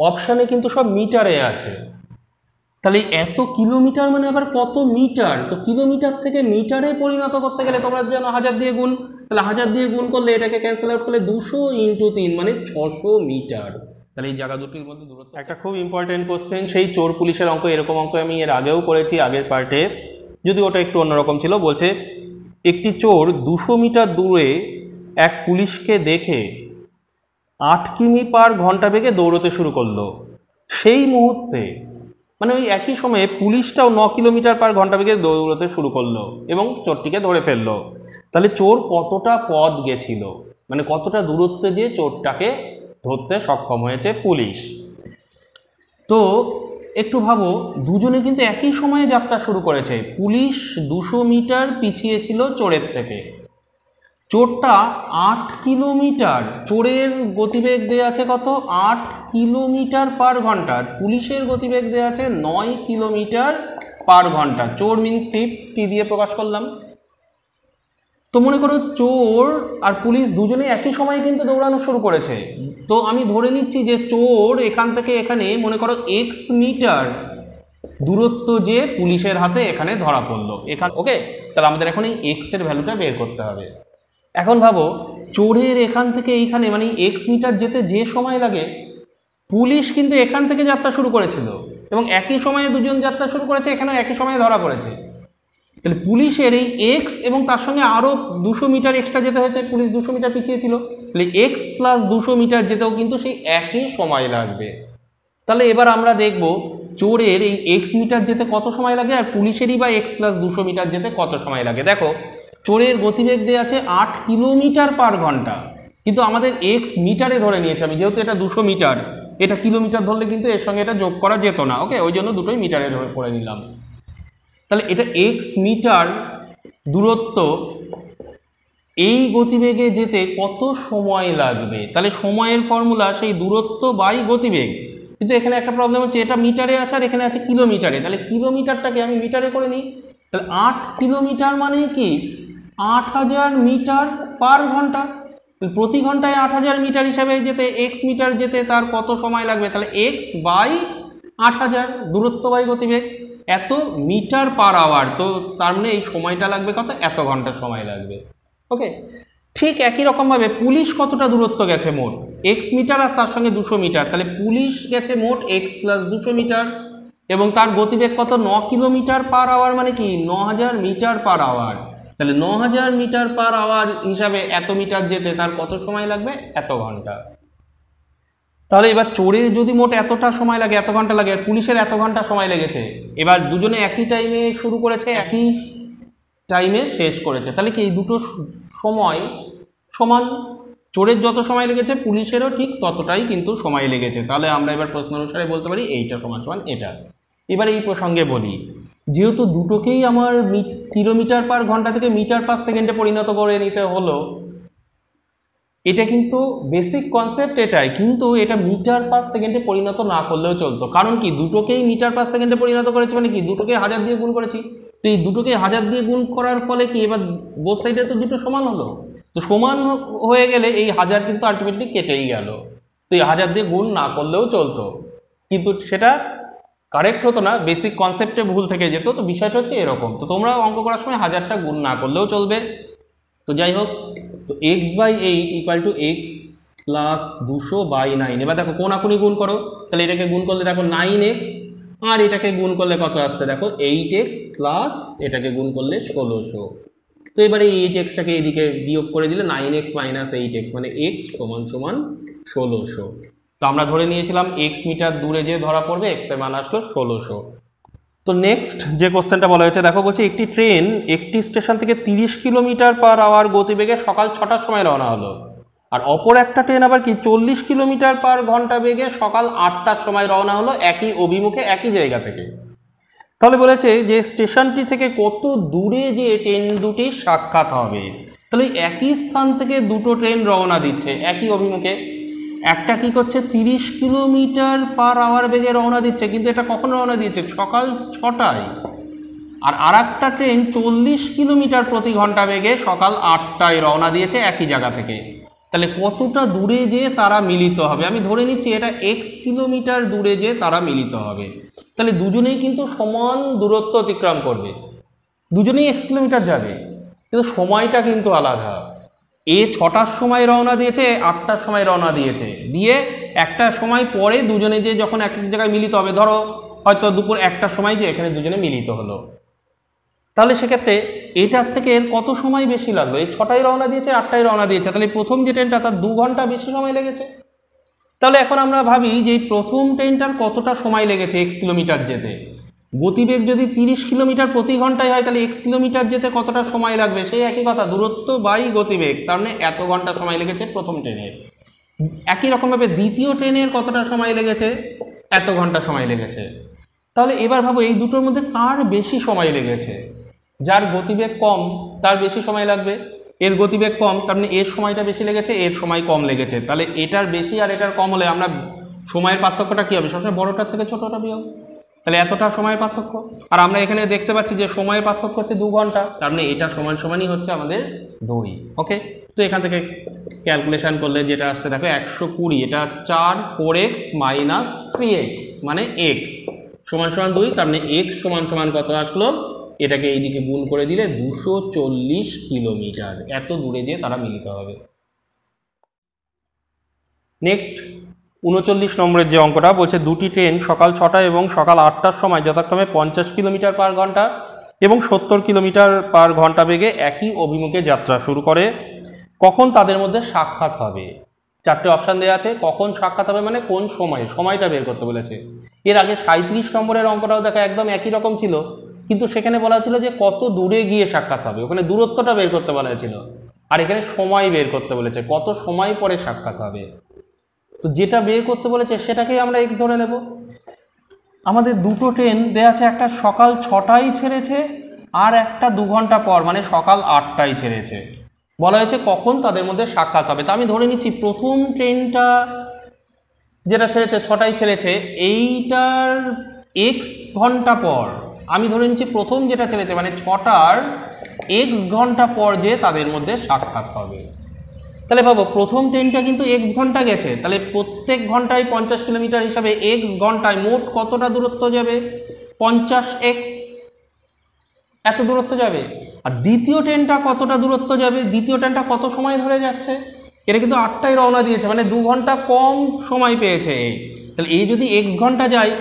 অপশানে কিন্তু সব মিটারে আছে। তাহলে এত কিলোমিটার মানে আবার কত মিটার, তো কিলোমিটার থেকে মিটারে পরিণত করতে গেলে তোমরা জানো হাজার দিয়ে গুণ, তাহলে হাজার দিয়ে গুণ করলে এটাকে ক্যান্সেল আউট করলে দুশো ইন্টু তিন মানে ছশো মিটার। তাহলে এই জায়গা দুটির মধ্যে দূরত্ব একটা খুব ইম্পর্টেন্ট কোশ্চেন, সেই চোর পুলিশের অঙ্ক, এরকম অঙ্ক আমি এর আগেও করেছি আগের পার্টে, যদি ওটা একটু অন্যরকম ছিল। বলছে একটি চোর দুশো মিটার দূরে এক পুলিশকে দেখে আট কিমি পার ঘন্টা বেগে দৌড়তে শুরু করলো, সেই মুহূর্তে মানে ওই একই সময়ে পুলিশটাও ন কিলোমিটার পার ঘন্টা বেগে দৌড়তে শুরু করলো এবং চোরটিকে ধরে ফেললো। তাহলে চোর কতটা পথ গেছিল, মানে কতটা দূরত্বে যে চোরটাকে ধরতে সক্ষম হয়েছে পুলিশ। তো একটু ভাবো, দুজনে কিন্তু একই সময়ে যাত্রা শুরু করেছে, পুলিশ দুশো মিটার পিছিয়ে ছিল চোরের থেকে, চোরটা আট কিলোমিটার, চোরের গতিবেগ দেওয়া আছে কত আট কিলোমিটার পার ঘন্টা, পুলিশের গতিবেগ দেওয়া আছে নয় কিলোমিটার পার ঘন্টা। চোর মিন্স থিপ, টি দিয়ে প্রকাশ করলাম। তো মনে করো চোর আর পুলিশ দুজনে একই সময়ে কিন্তু দৌড়ানো শুরু করেছে, তো আমি ধরে নিচ্ছি যে চোর এখান থেকে এখানে মনে করো এক্স মিটার দূরত্ব যে পুলিশের হাতে এখানে ধরা পড়লো এখান, ওকে। তাহলে আমাদের এখন এই এক্সের ভ্যালুটা বের করতে হবে। এখন ভাবো চোরের এখান থেকে এইখানে মানে এক্স মিটার যেতে যে সময় লাগে, পুলিশ কিন্তু এখান থেকে যাত্রা শুরু করেছিল এবং একই সময়ে দুজন যাত্রা শুরু করেছে, এখানেও একই সময়ে ধরা পড়েছে। তাহলে পুলিশের এই এক্স এবং তার সঙ্গে আরও দুশো মিটার এক্সট্রা যেতে হয়েছে, পুলিশ দুশো মিটার পিছিয়ে ছিল, তাহলে এক্স প্লাস দুশো মিটার যেতেও কিন্তু সেই একই সময় লাগবে। তাহলে এবার আমরা দেখব চোরের এই এক্স মিটার যেতে কত সময় লাগে আর পুলিশেরই বা এক্স প্লাস দুশো মিটার যেতে কত সময় লাগে। দেখো চোরের গতিবেগ দেওয়া আছে আট কিলোমিটার পার ঘন্টা, কিন্তু আমাদের এক্স মিটারে ধরে নিয়েছে আমি, যেহেতু এটা দুশো মিটার এটা কিলোমিটার ধরলে কিন্তু এর সঙ্গে এটা যোগ করা যেত না, ওকে, ওই জন্য দুটোই মিটারে ধরে করে নিলাম। তাহলে এটা এক্স মিটার দূরত্ব, এই গতিবেগে যেতে কত সময় লাগবে, তাহলে সময়ের ফর্মুলা সেই দূরত্ব বাই গতিবেগ। কিন্তু এখানে একটা প্রবলেম হচ্ছে এটা মিটারে আছে আর এখানে আছে কিলোমিটারে, তাহলে কিলোমিটারটাকে আমি মিটারে করে নিই, তাহলে আট কিলোমিটার মানে কি আট হাজার মিটার পার ঘন্টা, প্রতি ঘন্টায় আট হাজার মিটার হিসাবে যেতে এক্স মিটার যেতে তার কত সময় লাগবে, তাহলে এক্স বাই আট হাজার দূরত্ব বাই গতিবেগ এত মিটার পার আওয়ার, তো তার মানে এই সময়টা লাগবে কত এত ঘন্টা সময় লাগবে, ওকে। ঠিক একই রকমভাবে পুলিশ কতটা দূরত্ব গেছে মোট এক্স মিটার আর তার সঙ্গে দুশো মিটার, তাহলে পুলিশ গেছে মোট এক্স প্লাস দুশো মিটার এবং তার গতিবেগ কত ন কিলোমিটার পার আওয়ার, মানে কি ন হাজার মিটার পার আওয়ার, তাহলে ন হাজার মিটার পার আওয়ার হিসাবে এত মিটার যেতে তার কত সময় লাগবে এত ঘন্টা। তাহলে এবার চোরের যদি মোট এতটা সময় লাগে এত ঘন্টা লাগে আর পুলিশের এত ঘন্টা সময় লেগেছে, এবার দুজনে একই টাইমে শুরু করেছে একই টাইমে শেষ করেছে, তাহলে কি এই দুটো সময় সমান, চোরের যত সময় লেগেছে পুলিশেরও ঠিক ততটাই কিন্তু সময় লেগেছে। তাহলে আমরা এবার প্রশ্ন অনুসারে বলতে পারি এইটা সমান সমান এটা। এবার এই প্রসঙ্গে বলি, যেহেতু দুটোকেই আমার কিলোমিটার পার ঘন্টা থেকে মিটার পার সেকেন্ডে পরিণত করে নিতে হলো, এটা কিন্তু বেসিক কনসেপ্ট এটাই, কিন্তু এটা মিটার পার সেকেন্ডে পরিণত না করলেও চলতো, কারণ কি দুটোকেই মিটার পার সেকেন্ডে পরিণত করেছি মানে কি দুটোকে হাজার দিয়ে গুণ করেছি, তো এই দুটোকে হাজার দিয়ে গুণ করার ফলে কি এবার বোথ সাইডে তো দুটো সমান হলো, তো সমান হয়ে গেলে এই হাজার কিন্তু আলটিমেটলি কেটেই গেল, তো এই হাজার দিয়ে গুণ না করলেও চলতো, কিন্তু সেটা কারেক্ট হতো না, বেসিক কনসেপ্টে ভুল থেকে যেত। তো বিষয়টা হচ্ছে এরকম, তো তোমরা অঙ্ক করার সময় হাজারটা গুণ না করলেও চলবে। তো যাই হোক, তো x by eight equal to x plus দুশো বাই নাইন, এবার দেখো কোনাকুনি গুণ করো, তাহলে এটাকে গুণ করলে দেখো নাইন এক্স আর এটাকে গুণ করলে কত আসছে দেখো এইট এক্স প্লাস এটাকে গুণ করলে ষোলোশো, তো এবারে এই এইট এক্সটাকে এদিকে বিয়োগ করে দিলে nine x minus eight x মানে এক্স সমান সমান ষোলোশো। তো আমরা ধরে নিয়েছিলাম এক্স মিটার দূরে যে ধরা পড়বে এক্সের মান আসলো ষোলোশো। তো নেক্সট যে কোশ্চেনটা বলা হয়েছে দেখো, বলছে একটি ট্রেন একটি স্টেশন থেকে তিরিশ কিলোমিটার পার আওয়ার গতিবেগে সকাল ছটার সময় রওনা হলো, আর অপর একটা ট্রেন আবার কি চল্লিশ কিলোমিটার পার ঘন্টা বেগে সকাল আটটার সময় রওনা হলো একই অভিমুখে একই জায়গা থেকে। তাহলে বলেছে যে স্টেশনটি থেকে কত দূরে যে ট্রেন দুটি সাক্ষাৎ হবে, তাহলে একই স্থান থেকে দুটো ট্রেন রওনা দিচ্ছে একই অভিমুখে, একটা কি করছে তিরিশ কিলোমিটার পার আওয়ার বেগে রওনা দিচ্ছে, কিন্তু এটা কখন রওনা দিয়েছে সকাল ছটায়, আর আর একটা ট্রেন চল্লিশ কিলোমিটার প্রতি ঘন্টা বেগে সকাল আটটায় রওনা দিয়েছে একই জায়গা থেকে, তাহলে কতটা দূরে যেয়ে তারা মিলিত হবে, আমি ধরে নিচ্ছি এটা এক্স কিলোমিটার দূরে যেয়ে তারা মিলিত হবে। তাহলে দুজনেই কিন্তু সমান দূরত্ব অতিক্রম করবে, দুজনেই এক্স কিলোমিটার যাবে, কিন্তু সময়টা কিন্তু আলাদা। এ ছটার সময় রওনা দিয়েছে, আটটার সময় রওনা দিয়েছে, দিয়ে একটার সময় পরে দুজনে যে যখন এক এক জায়গায় মিলিত হবে, ধরো হয়তো দুপুর একটার সময় যে এখানে দুজনে মিলিত হলো, তাহলে সেক্ষেত্রে এটার থেকে এর কত সময় বেশি লাগলো? এই ছটায় রওনা দিয়েছে, আটটায় রওনা দিয়েছে, তাহলে প্রথম যে ট্রেনটা তার দু ঘন্টা বেশি সময় লেগেছে। তাহলে এখন আমরা ভাবি যে প্রথম ট্রেনটার কতটা সময় লেগেছে এক্স কিলোমিটার যেতে। গতিবেগ যদি তিরিশ কিলোমিটার প্রতি ঘন্টায় হয়, তাহলে এক্স কিলোমিটার যেতে কতটা সময় লাগবে? সেই একই কথা, দূরত্ব বাই গতিবেগ, তার মানে এত ঘন্টা সময় লেগেছে প্রথম ট্রেনের। একই রকমভাবে দ্বিতীয় ট্রেনের কতটা সময় লেগেছে? এত ঘন্টা সময় লেগেছে। তাহলে এবার ভাবো এই দুটোর মধ্যে কার বেশি সময় লেগেছে? যার গতিবেগ কম তার বেশি সময় লাগবে, এর গতিবেগ কম তার মানে এর সময়টা বেশি লেগেছে, এর সময় কম লেগেছে। তাহলে এটার বেশি আর এটার কম হলে আমরা সময়ের পার্থক্যটা কী হবে? সবসময় বড়োটার থেকে ছোটোটা বিয়োগ, তাহলে এতটা সময়ের পার্থক্য। আর আমরা এখানে দেখতে পাচ্ছি যে সময়ের পার্থক্য হচ্ছে দু ঘন্টা, তার মানে এটা সমান সমানই হচ্ছে আমাদের দুই। ওকে, তো এখান থেকে ক্যালকুলেশন করলে যেটা আসছে দেখো একশো কুড়ি, এটা চার four x minus three x মানে এক্স সমান সমান দুই, তার মানে এক্স সমান সমান কত আসলো? এটাকে এইদিকে গুণ করে দিলে দুশো চল্লিশ কিলোমিটার এত দূরে যে তারা মিলিত হবে। নেক্সট উনচল্লিশ নম্বরের যে অঙ্কটা বলছে, দুটি ট্রেন সকাল ছটা এবং সকাল আটটার সময় যথাক্রমে পঞ্চাশ কিলোমিটার পার ঘন্টা এবং সত্তর কিলোমিটার পার ঘন্টা বেগে একই অভিমুখে যাত্রা শুরু করে, কখন তাদের মধ্যে সাক্ষাৎ হবে? চারটে অপশান দেওয়া আছে, কখন সাক্ষাৎ হবে মানে কোন সময়ে, সময়টা বের করতে বলেছে। এর আগে সাঁত্রিশ নম্বরের অঙ্কটাও দেখা একদম একই রকম ছিল, কিন্তু সেখানে বলা হয়েছিল যে কত দূরে গিয়ে সাক্ষাৎ হবে, ওখানে দূরত্বটা বের করতে বলা হয়েছিল, আর এখানে সময় বের করতে বলেছে কত সময় পরে সাক্ষাৎ হবে। তো যেটা বের করতে বলেছে সেটাকেই আমরা এক্স ধরে নেব। আমাদের দুটো ট্রেন দেওয়া আছে, একটা সকাল ছটায় ছেড়েছে আর একটা দু ঘন্টা পর মানে সকাল আটটায় ছেড়েছে। বলা হয়েছে কখন তাদের মধ্যে সাক্ষাৎ হবে। তো আমি ধরে নিচ্ছি প্রথম ট্রেনটা যেটা ছেড়েছে ছটায় ছেড়েছে, এইটার এক্স ঘন্টা পর, আমি ধরে নিচ্ছি প্রথম যেটা ছেড়েছে মানে ছটার এক্স ঘন্টা পর যে তাদের মধ্যে সাক্ষাৎ হবে। তাহলে ভাবো প্রথম ট্রেনটা কিন্তু এক্স ঘন্টা গেছে, তাহলে প্রত্যেক ঘন্টায় পঞ্চাশ কিলোমিটার হিসাবে এক্স ঘন্টায় মোট কতটা দূরত্ব যাবে? পঞ্চাশ এক্স এত দূরত্ব যাবে। আর দ্বিতীয় ট্রেনটা কতটা দূরত্ব যাবে? দ্বিতীয় ট্রেনটা কত সময় ধরে যাচ্ছে? এটা কিন্তু আটটায় রওনা দিয়েছে, মানে দু ঘন্টা কম সময় পেয়েছে। তাহলে এই যদি এক্স ঘন্টা যায়,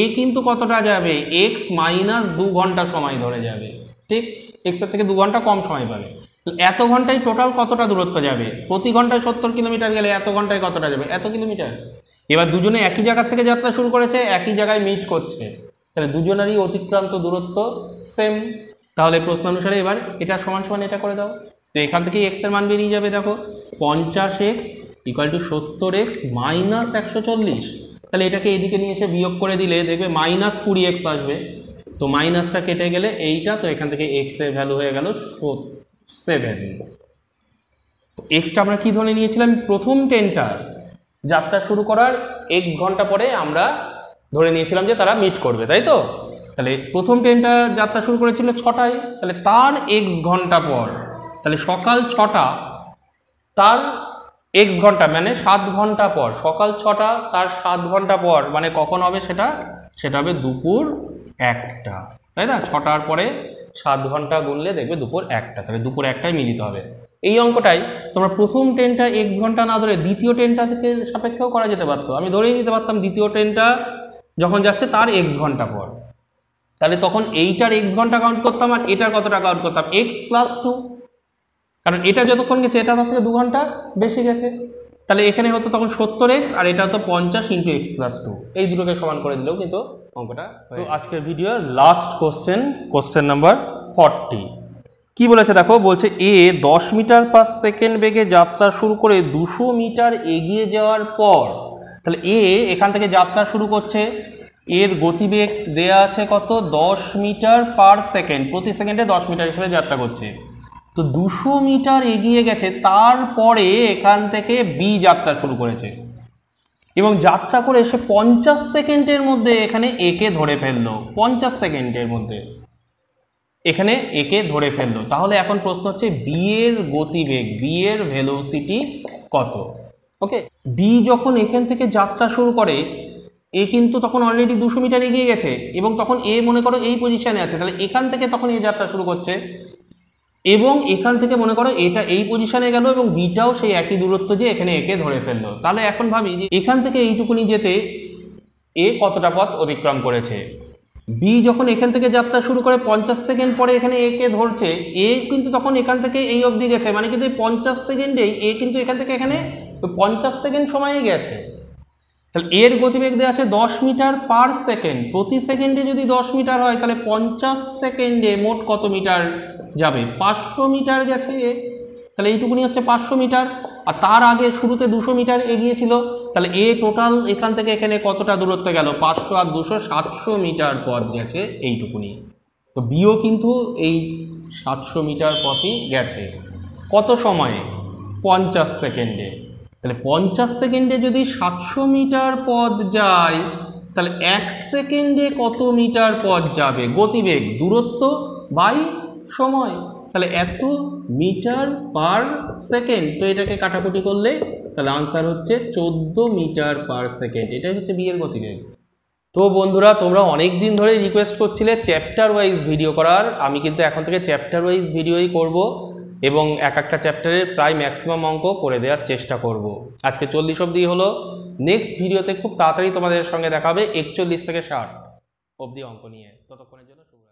এ কিন্তু কতটা যাবে? এক্স মাইনাস দু ঘন্টা সময় ধরে যাবে, ঠিক এক্সের থেকে দু ঘন্টা কম সময় পাবে। এত ঘন্টায় টোটাল কতটা দূরত্ব যাবে? প্রতি ঘন্টায় সত্তর কিলোমিটার গেলে এত ঘন্টায় কতটা যাবে? এত কিলোমিটার। এবার দুজনে একই জায়গার থেকে যাত্রা শুরু করেছে, একই জায়গায় মিট করছে, তাহলে দুজনেরই অতিক্রান্ত দূরত্ব সেম। তাহলে প্রশ্ন অনুসারে এবার এটা সমান সমান এটা করে দাও, তো এখান থেকে এক্সের মান বেরিয়ে যাবে। দেখো পঞ্চাশ এক্স ইকুয়াল টু সত্তর এক্স মাইনাস একশো চল্লিশ, তাহলে এটাকে এদিকে নিয়ে এসে বিয়োগ করে দিলে দেখবে মাইনাস কুড়ি এক্স আসবে। তো মাইনাসটা কেটে গেলে এইটা, তো এখান থেকে এক্সের ভ্যালু হয়ে গেল সেভেন। এক্সটা আমরা কি ধরে নিয়েছিলাম? প্রথম ট্রেনটা যাত্রা শুরু করার এক্স ঘন্টা পরে আমরা ধরে নিয়েছিলাম যে তারা মিট করবে, তাই তো? তাহলে প্রথম ট্রেনটা যাত্রা শুরু করেছিল ছটায়, তাহলে তার এক্স ঘন্টা পর, তাহলে সকাল ছটা তার এক্স ঘন্টা মানে সাত ঘন্টা পর, সকাল ছটা তার সাত ঘন্টা পর মানে কখন হবে সেটা? সেটা হবে দুপুর একটা, তাই না? ছটার পরে সাত ঘন্টা গুনলে দেখবে দুপুর একটা, তাহলে দুপুর একটায় মিলিত হবে। এই অঙ্কটাই তোমরা প্রথম ট্রেনটা এক্স ঘন্টা না ধরে দ্বিতীয় ট্রেনটা থেকে সাপেক্ষেও করা যেতে পারতো। আমি ধরেই নিতে পারতাম দ্বিতীয় ট্রেনটা যখন যাচ্ছে তার এক্স ঘন্টা পর, তাহলে তখন এইটার এক্স ঘন্টা কাউন্ট করতাম আর এটার কতটা কাউন্ট করতাম? এক্স প্লাস টু, কারণ এটা যতক্ষণ গেছে এটা তার থেকে দু ঘন্টা বেশি গেছে। তাহলে এখানে হতো তখন সত্তর এক্স আর এটা হতো পঞ্চাশ ইন্টু এক্স প্লাস টু, এই দুটোকে সমান করে দিলেও কিন্তু অঙ্কটা। তো আজকের ভিডিওর last question, question number forty. কি বলেছে দেখো, বলছে এ দশ মিটার পার সেকেন্ড বেগে যাত্রা শুরু করে দুশো মিটার এগিয়ে যাওয়ার পর, তাহলে এ এখান থেকে যাত্রা শুরু করছে, এর গতিবেগ দেয়া আছে কত? দশ মিটার পার সেকেন্ড, প্রতি সেকেন্ডে দশ মিটার হিসেবে যাত্রা করছে। তো দুশো মিটার এগিয়ে গেছে, তারপরে এখান থেকে বি যাত্রা শুরু করেছে এবং যাত্রা করে সে পঞ্চাশ সেকেন্ডের মধ্যে এখানে একে ধরে ফেললো, পঞ্চাশ সেকেন্ডের মধ্যে এখানে একে ধরে ফেললো। তাহলে এখন প্রশ্ন হচ্ছে বি এর গতিবেগ, বি এর ভেলোসিটি কত। ওকে, বি যখন এখান থেকে যাত্রা শুরু করে, এ কিন্তু তখন অলরেডি দুশো মিটার এগিয়ে গেছে এবং তখন এ মনে করো এই পজিশানে আছে, তাহলে এখান থেকে তখন এ যাত্রা শুরু করছে এবং এখান থেকে মনে করো এটা এই পজিশানে গেল এবং বিটাও সেই একই দূরত্ব যে এখানে একে ধরে ফেললো। তাহলে এখন ভাবি যে এখান থেকে এইটুকুনি যেতে এ কতটা পথ অতিক্রম করেছে। বি যখন এখান থেকে যাত্রা শুরু করে পঞ্চাশ সেকেন্ড পরে এখানে এ কে ধরছে, এ কিন্তু তখন এখান থেকে এই অবধি গেছে, মানে কিন্তু এই পঞ্চাশ সেকেন্ডেই এ কিন্তু এখান থেকে এখানে পঞ্চাশ সেকেন্ড সময়ে গেছে। তাহলে এর গতিবেগ দেওয়া আছে দশ মিটার পার সেকেন্ড, প্রতি সেকেন্ডে যদি দশ মিটার হয় তাহলে পঞ্চাশ সেকেন্ডে মোট কত মিটার যাবে, পাঁচশো মিটার গেছে এ, তাহলে এইটুকুনি হচ্ছে পাঁচশো মিটার। আর তার আগে শুরুতে দুশো মিটার এগিয়েছিল, তাহলে এ টোটাল এখান থেকে এখানে কতটা দূরত্ব গেল, পাঁচশো আর দুশো সাতশো মিটার পথ গেছে এইটুকুনি। তো বিও কিন্তু এই সাতশো মিটার পথই গেছে কত সময়ে, পঞ্চাশ সেকেন্ডে। তাহলে পঞ্চাশ সেকেন্ডে যদি সাতশো মিটার পথ যায় তাহলে এক সেকেন্ডে কত মিটার পথ যাবে, গতিবেগ দূরত্ব বাই সময়, তাহলে এত মিটার পার সেকেন্ড। তো এটাকে কাটাকুটি করলে তাহলে আনসার হচ্ছে চোদ্দো মিটার পার সেকেন্ড, এটাই হচ্ছে বিয়ের গতিবেগ। তো বন্ধুরা, তোমরা অনেক দিন ধরে রিকোয়েস্ট করছিলে চ্যাপ্টার ওয়াইজ ভিডিও করার, আমি কিন্তু এখন থেকে চ্যাপ্টার ওয়াইজ ভিডিওই করব এবং এক একটা চ্যাপ্টারের প্রায় ম্যাক্সিমাম অঙ্ক করে দেওয়ার চেষ্টা করব। আজকে চল্লিশ অবধি হলো, নেক্সট ভিডিওতে খুব তাড়াতাড়ি তোমাদের সঙ্গে দেখা হবে একচল্লিশ থেকে ষাট অবধি অঙ্ক নিয়ে। ততক্ষণের জন্য